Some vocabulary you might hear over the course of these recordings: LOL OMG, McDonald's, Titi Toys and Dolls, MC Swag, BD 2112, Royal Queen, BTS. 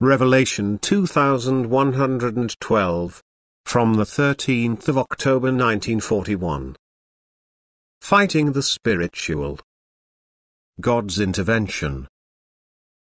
Revelation 2112. From the 13th of October 1941. Fighting the Spiritual. God's Intervention.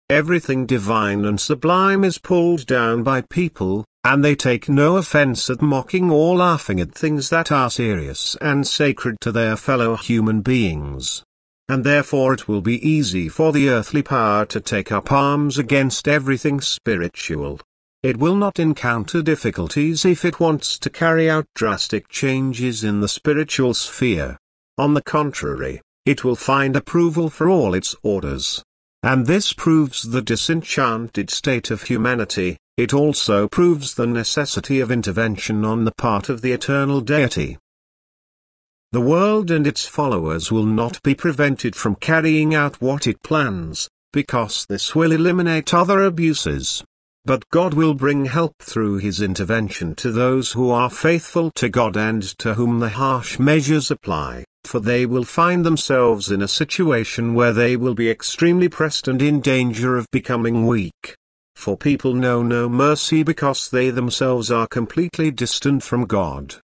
Everything divine and sublime is pulled down by people, and they take no offense at mocking or laughing at things that are serious and sacred to their fellow human beings. And therefore it will be easy for the earthly power to take up arms against everything spiritual. It will not encounter difficulties if it wants to carry out drastic changes in the spiritual sphere. On the contrary, it will find approval for all its orders. And this proves the disenchanted state of humanity. It also proves the necessity of intervention on the part of the eternal Deity. The world and its followers will not be prevented from carrying out what it plans, because this will eliminate other abuses. But God will bring help through His intervention to those who are faithful to God and to whom the harsh measures apply, for they will find themselves in a situation where they will be extremely pressed and in danger of becoming weak. For people know no mercy because they themselves are completely distant from God.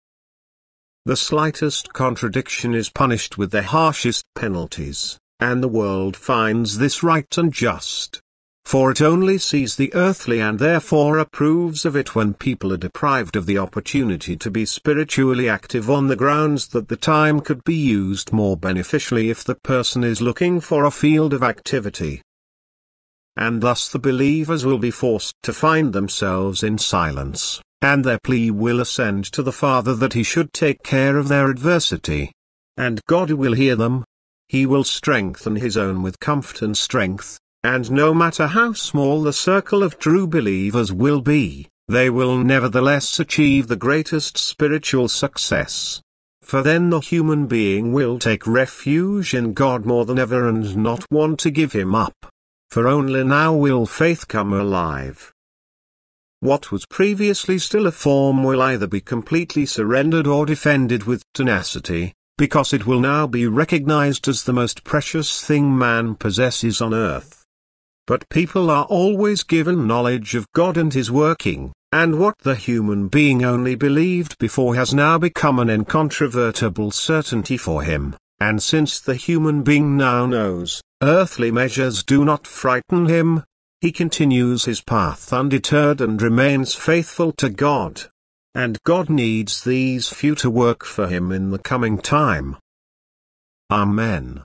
The slightest contradiction is punished with the harshest penalties, and the world finds this right and just. For it only sees the earthly and therefore approves of it when people are deprived of the opportunity to be spiritually active on the grounds that the time could be used more beneficially if the person is looking for a field of activity. And thus the believers will be forced to find themselves in silence, and their plea will ascend to the Father that He should take care of their adversity. And God will hear them. He will strengthen His own with comfort and strength, and no matter how small the circle of true believers will be, they will nevertheless achieve the greatest spiritual success. For then the human being will take refuge in God more than ever and not want to give Him up. For only now will faith come alive. What was previously still a form will either be completely surrendered or defended with tenacity, because it will now be recognized as the most precious thing man possesses on earth. But people are always given knowledge of God and His working, and what the human being only believed before has now become an incontrovertible certainty for him, and since the human being now knows, earthly measures do not frighten him. He continues his path undeterred and remains faithful to God. And God needs these few to work for Him in the coming time. Amen.